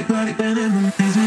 I've been in the